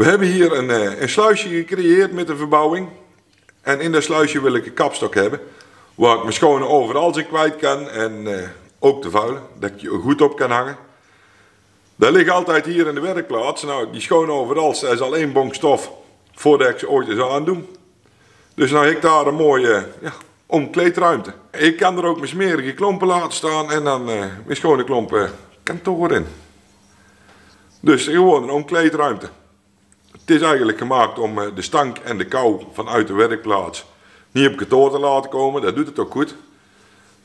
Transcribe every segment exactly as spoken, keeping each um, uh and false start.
We hebben hier een, een sluisje gecreëerd met de verbouwing. En in dat sluisje wil ik een kapstok hebben. Waar ik mijn schone overal in kwijt kan. En uh, ook de vuile. Dat ik je goed op kan hangen. Dat ligt altijd hier in de werkplaats. Nou, die schone overal is al één bonk stof. Voordat ik ze ooit eens aandoen. Dus nou heb ik daar een mooie ja, omkleedruimte. Ik kan er ook mijn smerige klompen laten staan. En dan uh, mijn schone klompen uh, kantoor in. Dus gewoon een omkleedruimte. Het is eigenlijk gemaakt om de stank en de kou vanuit de werkplaats niet op kantoor te laten komen. Dat doet het ook goed.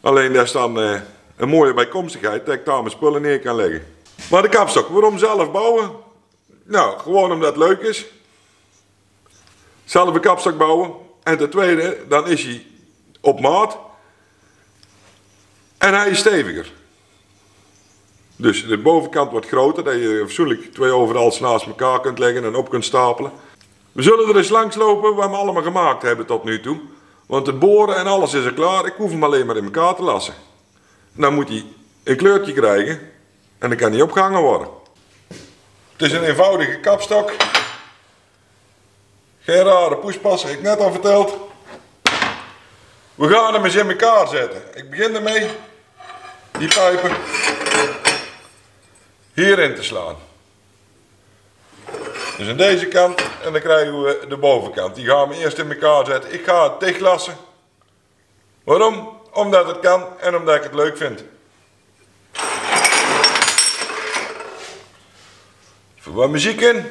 Alleen daar is dan een mooie bijkomstigheid dat ik daar mijn spullen neer kan leggen. Maar de kapstok, waarom zelf bouwen? Nou, gewoon omdat het leuk is. Zelf een kapstok bouwen. En ten tweede, dan is hij op maat. En hij is steviger. Dus de bovenkant wordt groter, dat je fatsoenlijk twee overals naast elkaar kunt leggen en op kunt stapelen. We zullen er eens langs lopen wat we allemaal gemaakt hebben tot nu toe. Want het boren en alles is er klaar, ik hoef hem alleen maar in elkaar te lassen. En dan moet hij een kleurtje krijgen en dan kan hij opgehangen worden. Het is een eenvoudige kapstok. Geen rare poespas, heb ik net al verteld. We gaan hem eens in elkaar zetten. Ik begin ermee, die pijpen hierin te slaan. Dus aan deze kant en dan krijgen we de bovenkant. Die gaan we eerst in elkaar zetten. Ik ga het dichtlassen. Waarom? Omdat het kan en omdat ik het leuk vind. Even wat muziek in.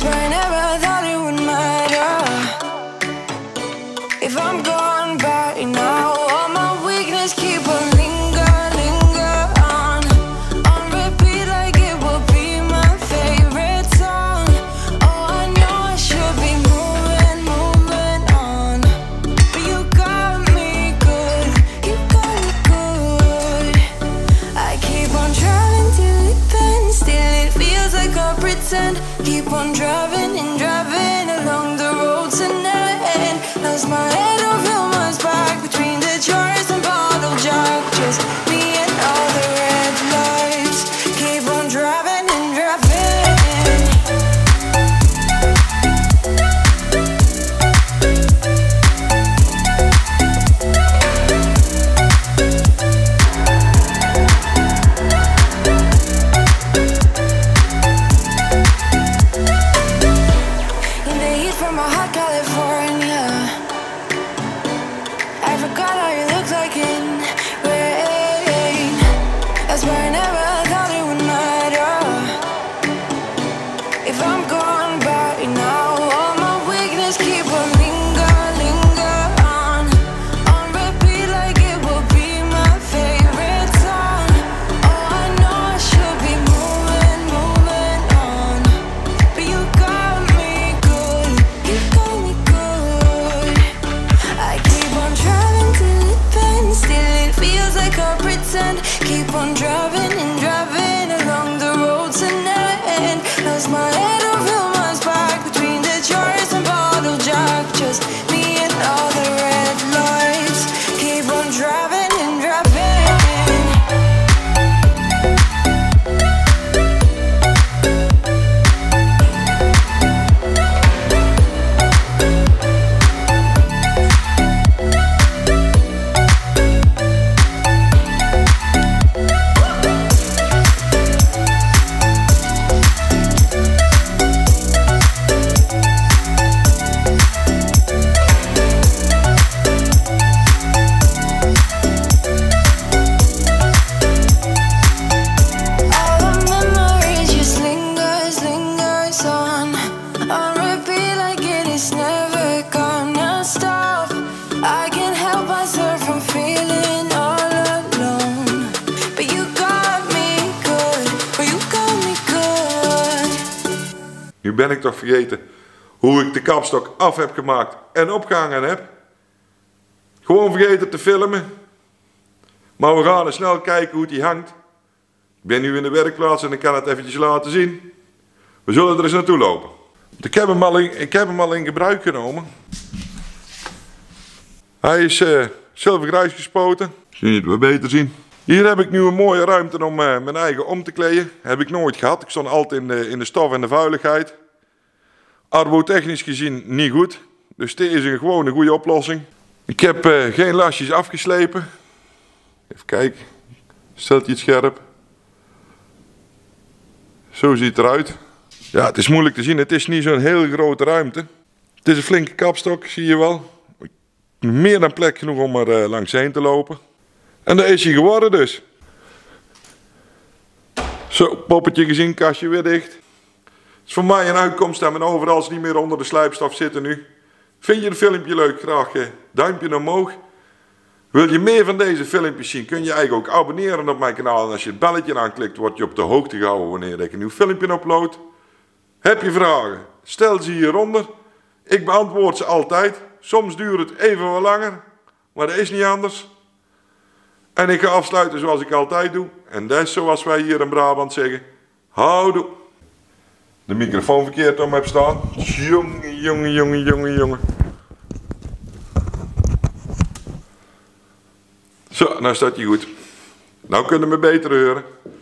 Where I never thought it would matter. If I'm gone by now, all my weakness keep on linger, linger on. On repeat like it will be my favorite song. Oh, I know I should be moving, moving on. But you got me good, you got me good. I keep on driving till it bends, till it feels like I pretend. Keep on driving and driving along the road tonight, and lost my head over my back between the chairs and bottle jug. Just me and all the red lights. Keep on driving and keep on driving and driving along the road tonight, and lost my head over my back between the chairs and bottle jug. Just me and all the red lights. Keep on driving and driving. Nu ben ik toch vergeten hoe ik de kapstok af heb gemaakt en opgehangen heb. Gewoon vergeten te filmen. Maar we gaan eens snel kijken hoe die hangt. Ik ben nu in de werkplaats en ik kan het eventjes laten zien. We zullen er eens naartoe lopen. Ik heb hem al in, ik heb hem al in gebruik genomen. Hij is uh, zilvergrijs gespoten. Zie je het wat beter zien. Hier heb ik nu een mooie ruimte om uh, mijn eigen om te kleden. Heb ik nooit gehad. Ik stond altijd in de, in de stof en de vuiligheid. Arbotechnisch gezien niet goed. Dus dit is een gewoon een goede oplossing. Ik heb uh, geen lasjes afgeslepen. Even kijken. Stelt je het scherp. Zo ziet het eruit. Ja, het is moeilijk te zien. Het is niet zo'n heel grote ruimte. Het is een flinke kapstok, zie je wel. Meer dan plek genoeg om er uh, langs heen te lopen. En dat is hij geworden dus. Zo, poppetje gezien, kastje weer dicht. Het is voor mij een uitkomst dat mijn overals niet meer onder de slijpstaf zitten nu. Vind je het filmpje leuk? Graag uh, duimpje omhoog. Wil je meer van deze filmpjes zien? Kun je eigenlijk ook abonneren op mijn kanaal. En als je het belletje aanklikt, word je op de hoogte gehouden wanneer ik een nieuw filmpje upload. Heb je vragen? Stel ze hieronder. Ik beantwoord ze altijd. Soms duurt het even wat langer, maar dat is niet anders. En ik ga afsluiten zoals ik altijd doe. En dat is zoals wij hier in Brabant zeggen. Houdoe. De microfoon verkeerd om heb staan. Jongen, jongen, jongen, jongen, jongen. Zo, nou staat hij goed. Nou kunnen we beter horen.